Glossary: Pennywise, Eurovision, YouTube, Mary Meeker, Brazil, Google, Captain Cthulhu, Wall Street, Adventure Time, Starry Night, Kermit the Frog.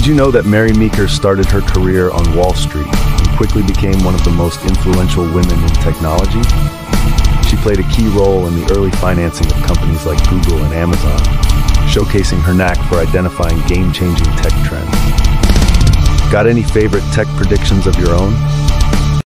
Did you know that Mary Meeker started her career on Wall Street and quickly became one of the most influential women in technology? She played a key role in the early financing of companies like Google and Amazon, showcasing her knack for identifying game-changing tech trends. Got any favorite tech predictions of your own?